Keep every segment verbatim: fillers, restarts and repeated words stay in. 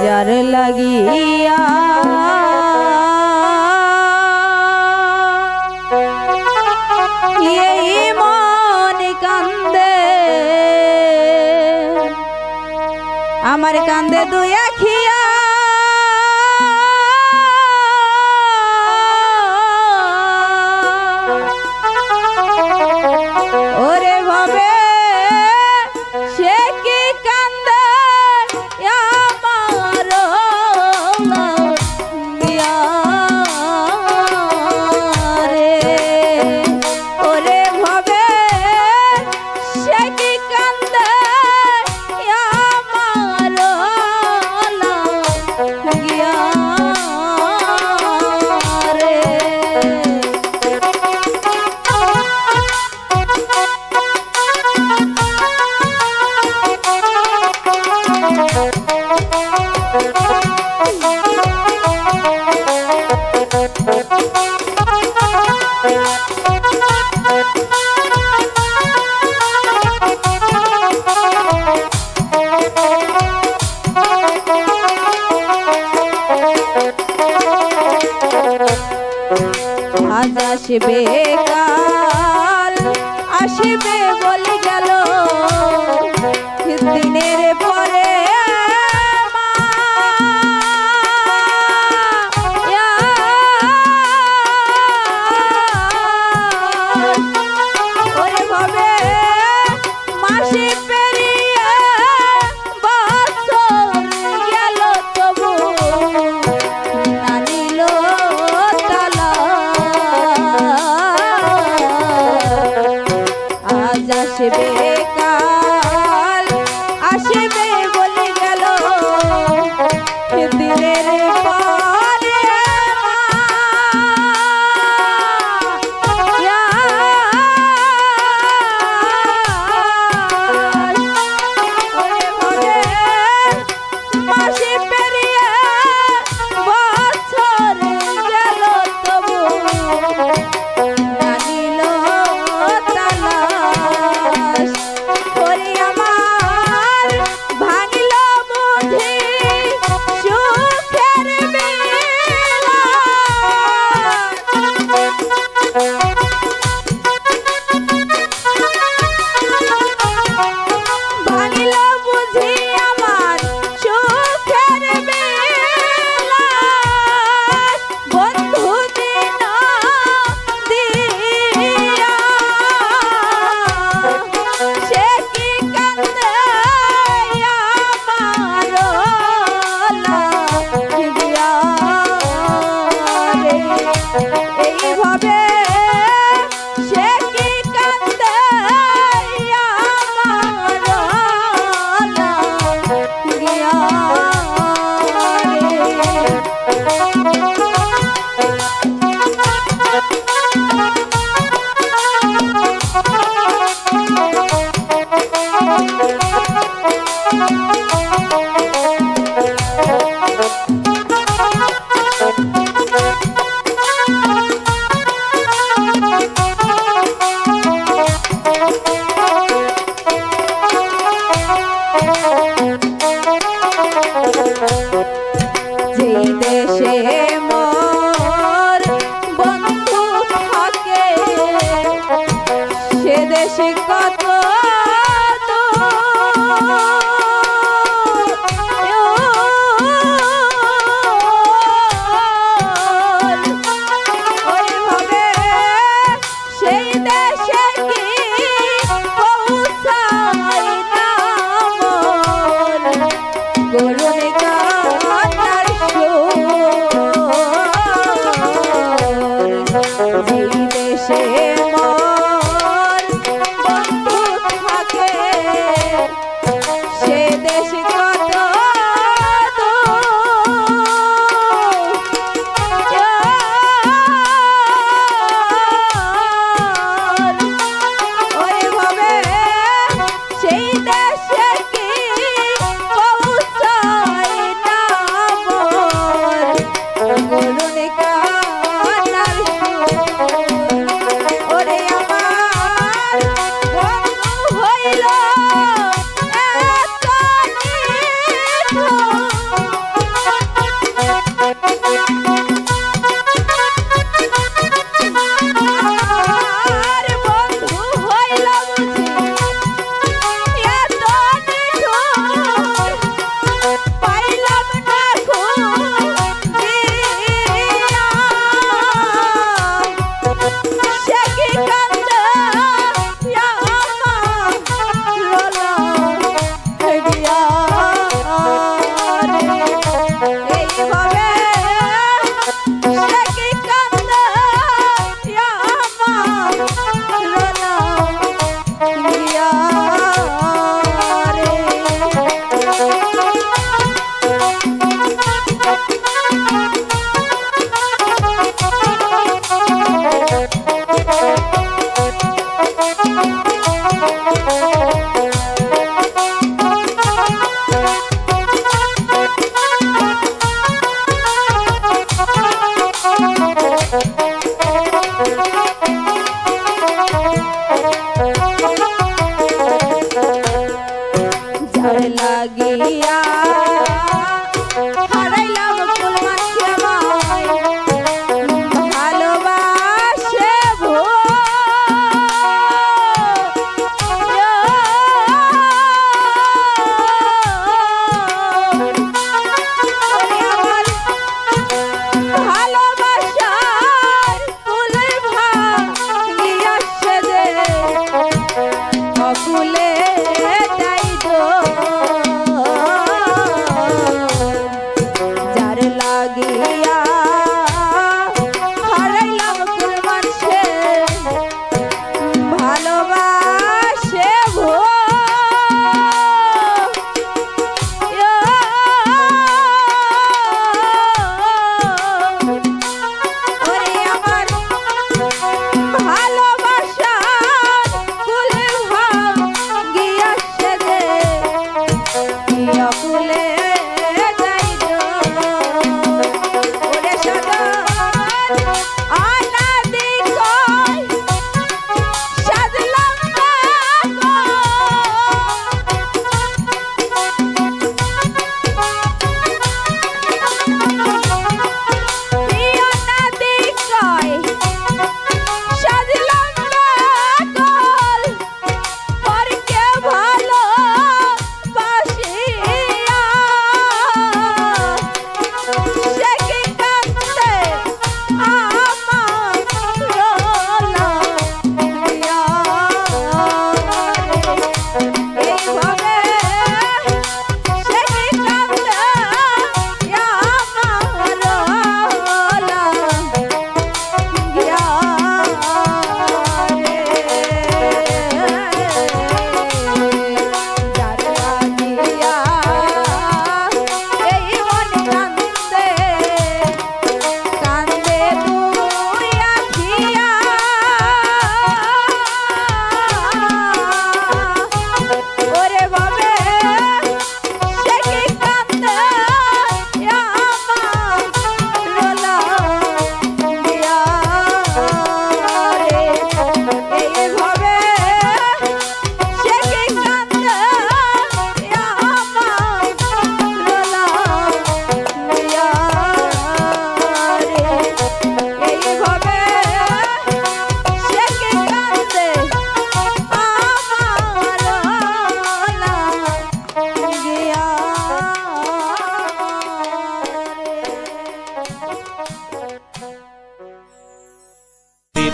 jar लगिया यही मान कांदे अमर कांदे दुया खिया আসবে কাল আসবে বলে গেল দিনের পরে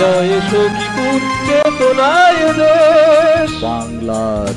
হৃদয়ে সখী পুত্র তোলায় রে বাংলার